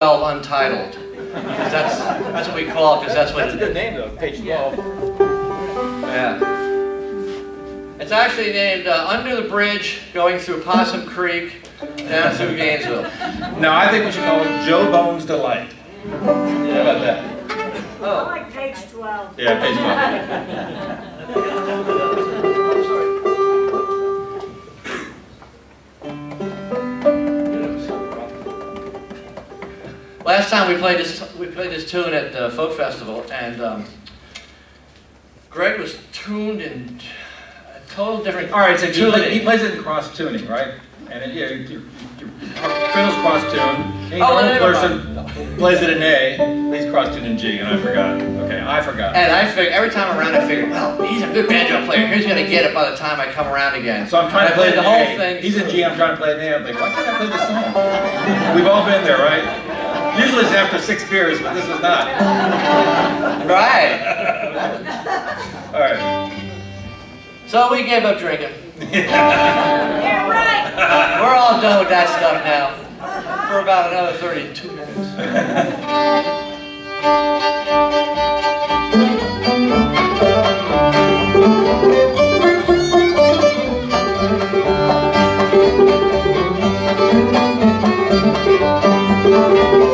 Untitled. That's what we call it, because that's what it is. That's a good name, though, page 12. Yeah. It's actually named Under the Bridge, going through Possum Creek, down through Gainesville. No, I think we should call it Joe Bone's Delight. Yeah. How about that? Oh. I like page 12. Yeah, page 12. Last time we played this tune at the folk festival, and Greg was tuned in a total different. All right, so he plays it in cross tuning, right? And then, yeah, your fiddle's cross tuned. Any person plays it in A, he's cross tuned in G, and I forgot. Okay, I forgot. And I figure every time around, I figure, well, he's a good banjo player. He's gonna get it by the time I come around again. So I'm trying to play the whole thing. He's in G, I'm trying to play it in A. I'm like, why can't I play this song? We've all been there, right? Usually it's after 6 beers, but this is not. Right. All right. So we gave up drinking. Yeah, right. We're all done with that stuff now. For about another 32 minutes.